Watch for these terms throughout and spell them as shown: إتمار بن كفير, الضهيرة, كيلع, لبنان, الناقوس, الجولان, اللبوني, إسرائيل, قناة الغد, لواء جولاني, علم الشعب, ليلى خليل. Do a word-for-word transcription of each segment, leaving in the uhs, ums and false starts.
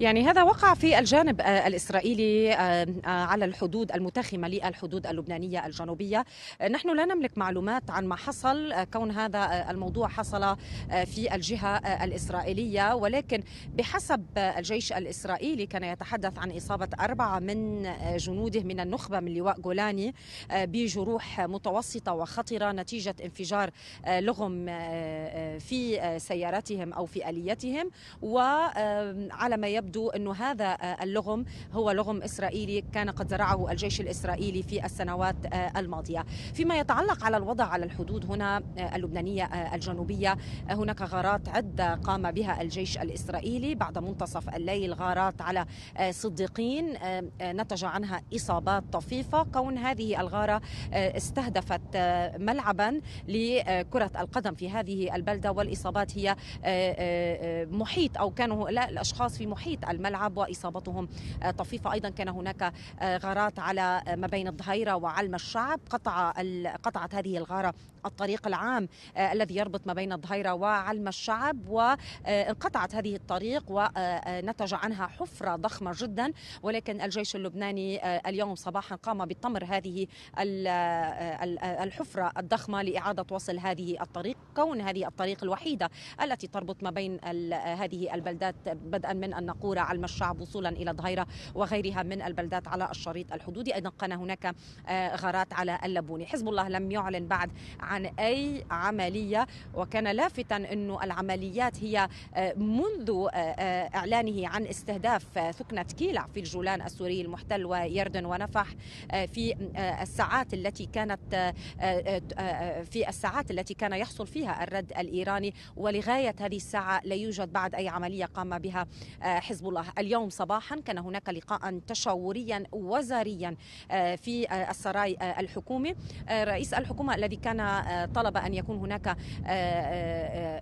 يعني هذا وقع في الجانب الإسرائيلي على الحدود المتاخمة للحدود اللبنانية الجنوبية. نحن لا نملك معلومات عن ما حصل كون هذا الموضوع حصل في الجهة الإسرائيلية، ولكن بحسب الجيش الإسرائيلي كان يتحدث عن إصابة أربعة من جنوده من النخبة من لواء جولاني بجروح متوسطة وخطرة نتيجة انفجار لغم في سيارتهم أو في آليتهم، وعلى ما يبدو يبدو أن هذا اللغم هو لغم إسرائيلي كان قد زرعه الجيش الإسرائيلي في السنوات الماضية. فيما يتعلق على الوضع على الحدود هنا اللبنانية الجنوبية، هناك غارات عدة قام بها الجيش الإسرائيلي بعد منتصف الليل، غارات على صديقين نتج عنها إصابات طفيفة، كون هذه الغارة استهدفت ملعبا لكرة القدم في هذه البلدة، والإصابات هي محيط أو كانوا الأشخاص في محيط الملعب وإصابتهم طفيفة. أيضا كان هناك غارات على ما بين الضهيرة وعلم الشعب، قطع قطعت هذه الغارة الطريق العام الذي يربط ما بين الضهيرة وعلم الشعب، وانقطعت هذه الطريق ونتج عنها حفرة ضخمة جدا، ولكن الجيش اللبناني اليوم صباحا قام بطمر هذه الحفرة الضخمة لإعادة وصل هذه الطريق، كون هذه الطريق الوحيدة التي تربط ما بين هذه البلدات بدءا من الناقوس علم الشعب وصولا إلى ضهيرة وغيرها من البلدات على الشريط الحدودي. أيضا كان هناك غارات على اللبوني. حزب الله لم يعلن بعد عن أي عملية، وكان لافتا أن العمليات هي منذ إعلانه عن استهداف ثكنة كيلع في الجولان السوري المحتل ويردن ونفح في الساعات التي كانت في الساعات التي كان يحصل فيها الرد الإيراني، ولغاية هذه الساعة لا يوجد بعد أي عملية قام بها حزب الله. اليوم صباحا كان هناك لقاء تشاوريا وزاريا في السراي الحكومي، رئيس الحكومة الذي كان طلب أن يكون هناك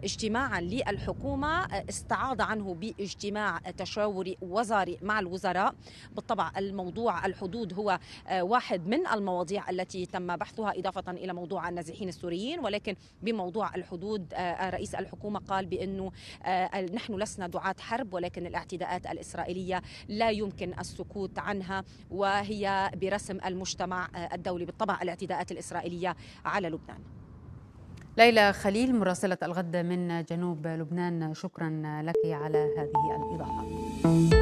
اجتماعا للحكومة استعاض عنه باجتماع تشاوري وزاري مع الوزراء. بالطبع الموضوع الحدود هو واحد من المواضيع التي تم بحثها إضافة إلى موضوع النازحين السوريين، ولكن بموضوع الحدود رئيس الحكومة قال بأنه نحن لسنا دعاة حرب، ولكن الاعتداءات الإسرائيلية لا يمكن السكوت عنها وهي برسم المجتمع الدولي. بالطبع الاعتداءات الإسرائيلية على لبنان. ليلى خليل مراسلة الغد من جنوب لبنان، شكرا لك على هذه الإضافة.